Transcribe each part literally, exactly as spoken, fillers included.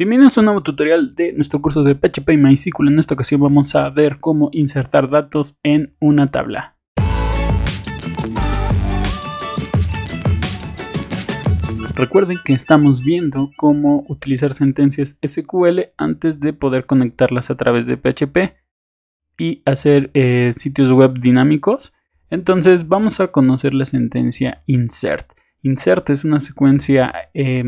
Bienvenidos a un nuevo tutorial de nuestro curso de P H P y MySQL. En esta ocasión vamos a ver cómo insertar datos en una tabla. Recuerden que estamos viendo cómo utilizar sentencias S Q L antes de poder conectarlas a través de P H P y hacer eh, sitios web dinámicos. Entonces vamos a conocer la sentencia INSERT. INSERT es una secuencia... Eh,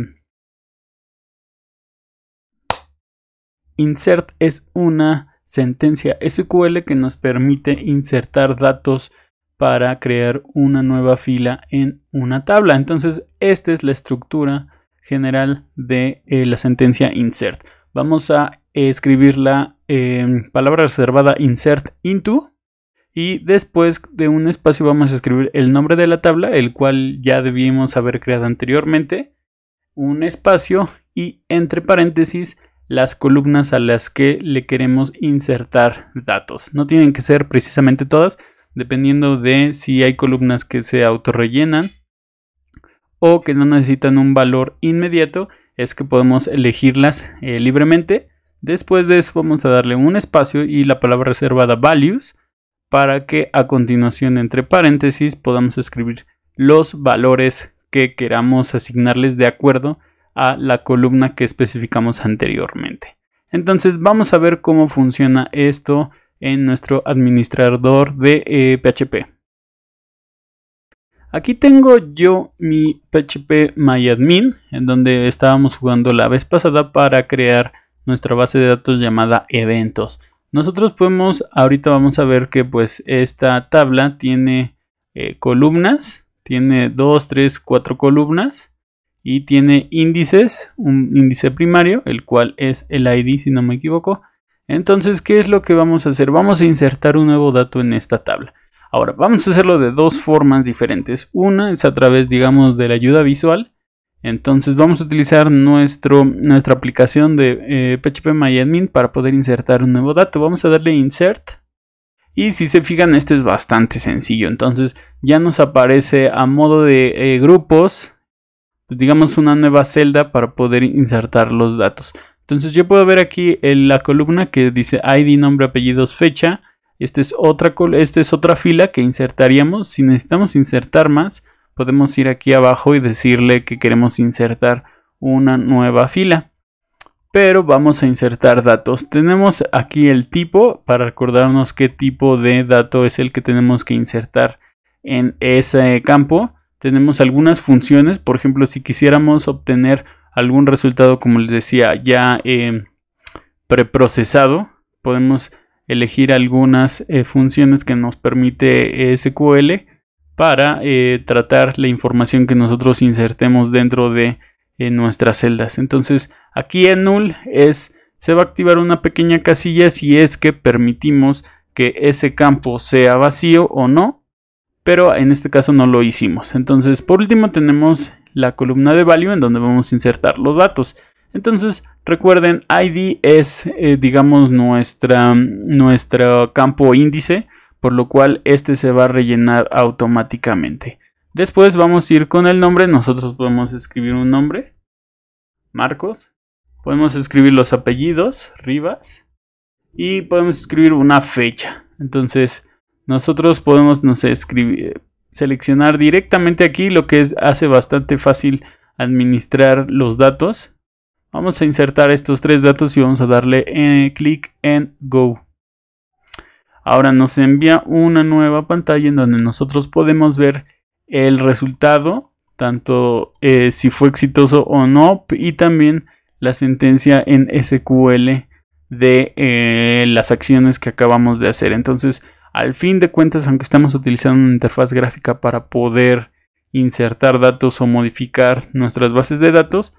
INSERT es una sentencia S Q L que nos permite insertar datos para crear una nueva fila en una tabla. Entonces, esta es la estructura general de eh, la sentencia INSERT. Vamos a eh, escribir la eh, palabra reservada INSERT INTO y después de un espacio vamos a escribir el nombre de la tabla, el cual ya debíamos haber creado anteriormente, un espacio y entre paréntesis las columnas a las que le queremos insertar datos. No tienen que ser precisamente todas, dependiendo de si hay columnas que se autorrellenan o que no necesitan un valor inmediato, es que podemos elegirlas eh, libremente. Después de eso vamos a darle un espacio y la palabra reservada values para que a continuación entre paréntesis podamos escribir los valores que queramos asignarles de acuerdo a la columna que especificamos anteriormente. Entonces vamos a ver cómo funciona esto en nuestro administrador de eh, P H P. Aquí tengo yo mi P H P MyAdmin, en donde estábamos jugando la vez pasada para crear nuestra base de datos llamada eventos. Nosotros podemos, ahorita vamos a ver que pues esta tabla tiene eh, columnas, tiene dos, tres, cuatro columnas. Y tiene índices, un índice primario, el cual es el I D si no me equivoco. Entonces, ¿qué es lo que vamos a hacer? Vamos a insertar un nuevo dato en esta tabla. Ahora, vamos a hacerlo de dos formas diferentes. Una es a través, digamos, de la ayuda visual. Entonces, vamos a utilizar nuestro, nuestra aplicación de eh, P H P MyAdmin para poder insertar un nuevo dato. Vamos a darle Insert. Y si se fijan, este es bastante sencillo. Entonces, ya nos aparece a modo de eh, grupos, digamos, una nueva celda para poder insertar los datos. Entonces yo puedo ver aquí en la columna que dice I D, nombre, apellidos, fecha. Esta es otra, esta es otra fila que insertaríamos. Si necesitamos insertar más, podemos ir aquí abajo y decirle que queremos insertar una nueva fila. Pero vamos a insertar datos. Tenemos aquí el tipo para recordarnos qué tipo de dato es el que tenemos que insertar en ese campo. Tenemos algunas funciones, por ejemplo, si quisiéramos obtener algún resultado, como les decía, ya eh, preprocesado, podemos elegir algunas eh, funciones que nos permite eh, S Q L para eh, tratar la información que nosotros insertemos dentro de eh, nuestras celdas. Entonces, aquí en null es, se va a activar una pequeña casilla si es que permitimos que ese campo sea vacío o no. Pero en este caso no lo hicimos. Entonces, por último tenemos la columna de value en donde vamos a insertar los datos. Entonces, recuerden, I D es, eh, digamos, nuestra, nuestro campo índice, por lo cual este se va a rellenar automáticamente. Después vamos a ir con el nombre. Nosotros podemos escribir un nombre, Marcos. Podemos escribir los apellidos, Rivas. Y podemos escribir una fecha. Entonces... nosotros podemos, no sé, escribir, seleccionar directamente aquí, lo que es, hace bastante fácil administrar los datos. Vamos a insertar estos tres datos y vamos a darle eh, clic en Go. Ahora nos envía una nueva pantalla en donde nosotros podemos ver el resultado, tanto eh, si fue exitoso o no, y también la sentencia en S Q L de eh, las acciones que acabamos de hacer. Entonces... al fin de cuentas, aunque estamos utilizando una interfaz gráfica para poder insertar datos o modificar nuestras bases de datos,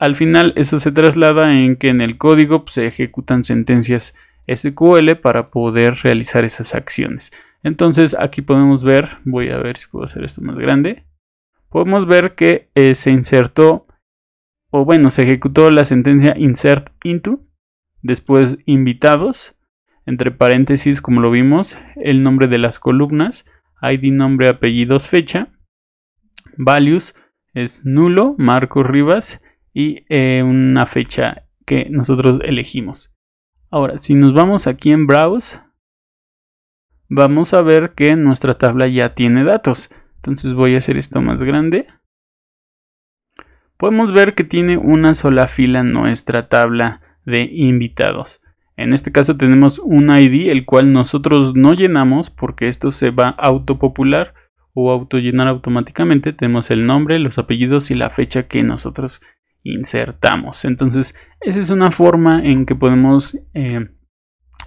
al final eso se traslada en que en el código pues, se ejecutan sentencias S Q L para poder realizar esas acciones. Entonces aquí podemos ver, voy a ver si puedo hacer esto más grande, podemos ver que eh, se insertó, o bueno, se ejecutó la sentencia insert into, después invitados, entre paréntesis, como lo vimos, el nombre de las columnas, I D, nombre, apellidos, fecha, values es nulo, Marcos Rivas, y eh, una fecha que nosotros elegimos. Ahora, si nos vamos aquí en Browse, vamos a ver que nuestra tabla ya tiene datos. Entonces voy a hacer esto más grande. Podemos ver que tiene una sola fila nuestra tabla de invitados. En este caso tenemos un I D, el cual nosotros no llenamos porque esto se va a autopopular o autollenar automáticamente. Tenemos el nombre, los apellidos y la fecha que nosotros insertamos. Entonces esa es una forma en que podemos eh,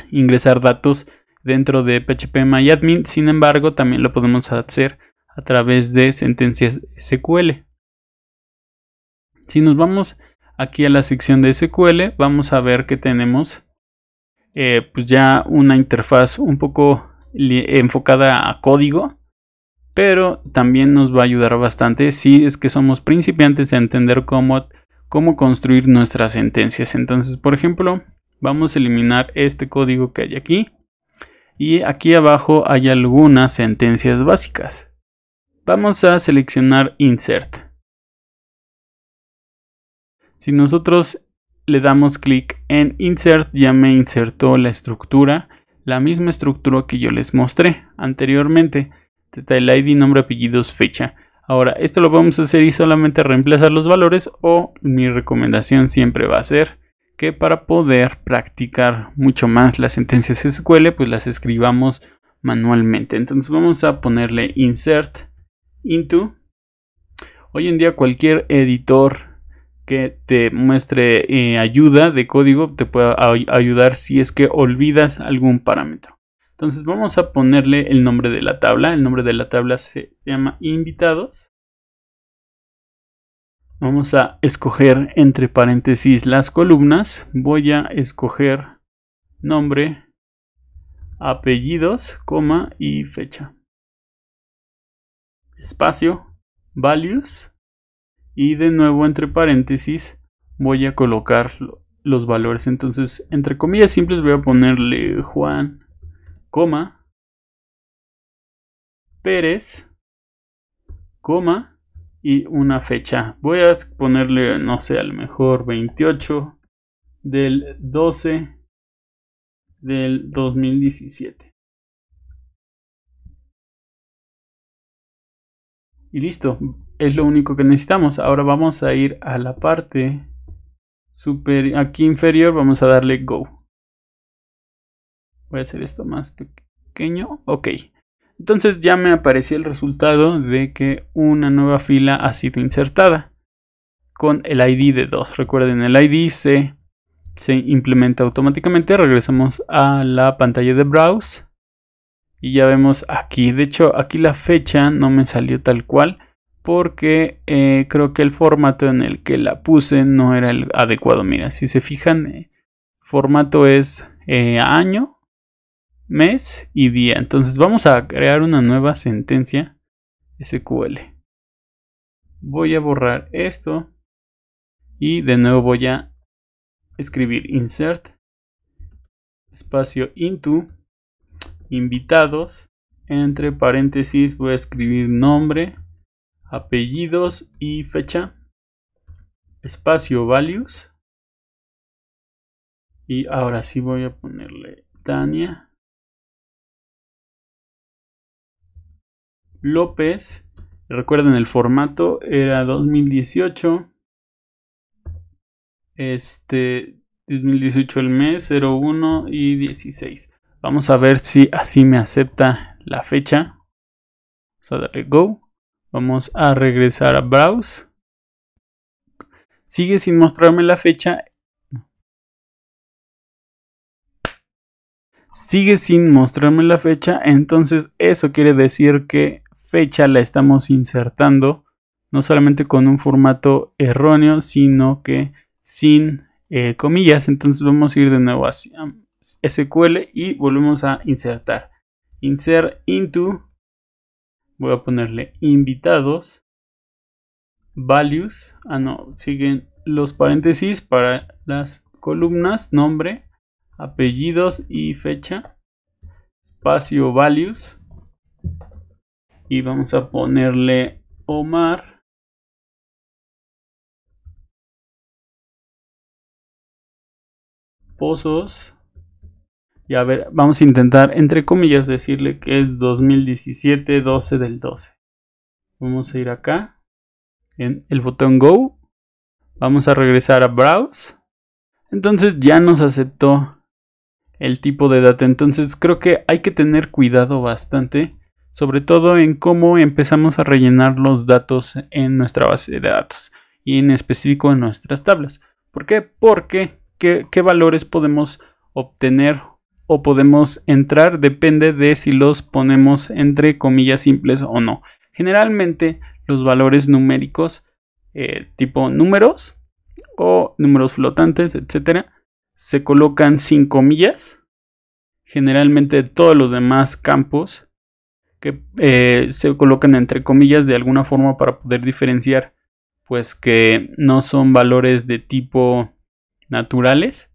ingresar datos dentro de P H P MyAdmin. Sin embargo, también lo podemos hacer a través de sentencias S Q L. Si nos vamos aquí a la sección de S Q L, vamos a ver que tenemos eh, pues ya una interfaz un poco enfocada a código, pero también nos va a ayudar bastante si es que somos principiantes a entender cómo, cómo construir nuestras sentencias. Entonces, por ejemplo, vamos a eliminar este código que hay aquí, y aquí abajo hay algunas sentencias básicas. Vamos a seleccionar Insert. Si nosotros le damos clic en Insert, ya me insertó la estructura, la misma estructura que yo les mostré anteriormente. El I D, nombre, apellidos, fecha. Ahora, esto lo vamos a hacer y solamente reemplazar los valores, o mi recomendación siempre va a ser que para poder practicar mucho más las sentencias S Q L, pues las escribamos manualmente. Entonces vamos a ponerle Insert Into. Hoy en día cualquier editor que te muestre eh, ayuda de código te puede ayudar si es que olvidas algún parámetro. Entonces vamos a ponerle el nombre de la tabla. El nombre de la tabla se llama invitados. Vamos a escoger entre paréntesis las columnas. Voy a escoger nombre, apellidos, coma y fecha. Espacio, values. Y de nuevo entre paréntesis voy a colocar los valores. Entonces, entre comillas simples voy a ponerle Juan, coma, Pérez, coma y una fecha. Voy a ponerle, no sé, a lo mejor veintiocho del doce del dos mil diecisiete. Y listo. Es lo único que necesitamos. Ahora vamos a ir a la parte super, aquí inferior, vamos a darle Go. Voy a hacer esto más pequeño. Ok. Entonces ya me apareció el resultado de que una nueva fila ha sido insertada con el I D de dos. Recuerden, el I D se, se implementa automáticamente. Regresamos a la pantalla de Browse y ya vemos aquí. De hecho, aquí la fecha no me salió tal cual, porque eh, creo que el formato en el que la puse no era el adecuado. Mira, si se fijan, eh, formato es eh, año, mes y día. Entonces vamos a crear una nueva sentencia S Q L. Voy a borrar esto y de nuevo voy a escribir insert, espacio into, invitados, entre paréntesis voy a escribir nombre, apellidos y fecha, espacio values, y ahora sí voy a ponerle Tania López. Recuerden, el formato era dos mil dieciocho, este dos mil dieciocho el mes, cero uno y dieciséis. Vamos a ver si así me acepta la fecha. Vamos a darle Go. Vamos a regresar a Browse. Sigue sin mostrarme la fecha. Sigue sin mostrarme la fecha. Entonces eso quiere decir que fecha la estamos insertando. No solamente con un formato erróneo, sino que sin eh, comillas. Entonces vamos a ir de nuevo hacia S Q L y volvemos a insertar. Insert into. Voy a ponerle invitados, values, ah no, siguen los paréntesis para las columnas, nombre, apellidos y fecha, espacio values, y vamos a ponerle Omar, pozos. Y a ver, vamos a intentar, entre comillas, decirle que es dos mil diecisiete, doce del doce. Vamos a ir acá, en el botón Go. Vamos a regresar a Browse. Entonces ya nos aceptó el tipo de dato. Entonces creo que hay que tener cuidado bastante, sobre todo en cómo empezamos a rellenar los datos en nuestra base de datos. Y en específico en nuestras tablas. ¿Por qué? Porque qué, qué valores podemos obtener o podemos entrar depende de si los ponemos entre comillas simples o no. Generalmente los valores numéricos eh, tipo números o números flotantes, etcétera, se colocan sin comillas. Generalmente todos los demás campos que eh, se colocan entre comillas de alguna forma para poder diferenciar pues que no son valores de tipo naturales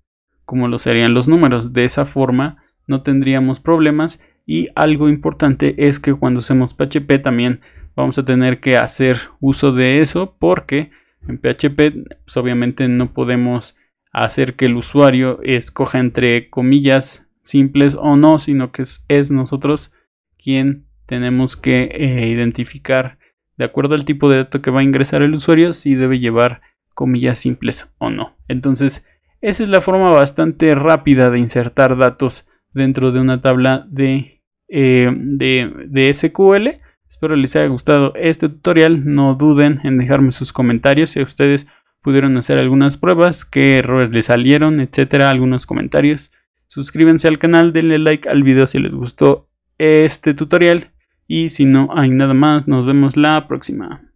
como lo serían los números. De esa forma no tendríamos problemas. Y algo importante es que cuando usemos P H P también vamos a tener que hacer uso de eso, porque en P H P pues obviamente no podemos hacer que el usuario escoja entre comillas simples o no, sino que es, es nosotros quien tenemos que eh, identificar de acuerdo al tipo de dato que va a ingresar el usuario si debe llevar comillas simples o no. Entonces esa es la forma bastante rápida de insertar datos dentro de una tabla de, eh, de, de S Q L. Espero les haya gustado este tutorial. No duden en dejarme sus comentarios si ustedes pudieron hacer algunas pruebas, qué errores les salieron, etcétera, algunos comentarios. Suscríbanse al canal, denle like al video si les gustó este tutorial. Y si no hay nada más, nos vemos la próxima.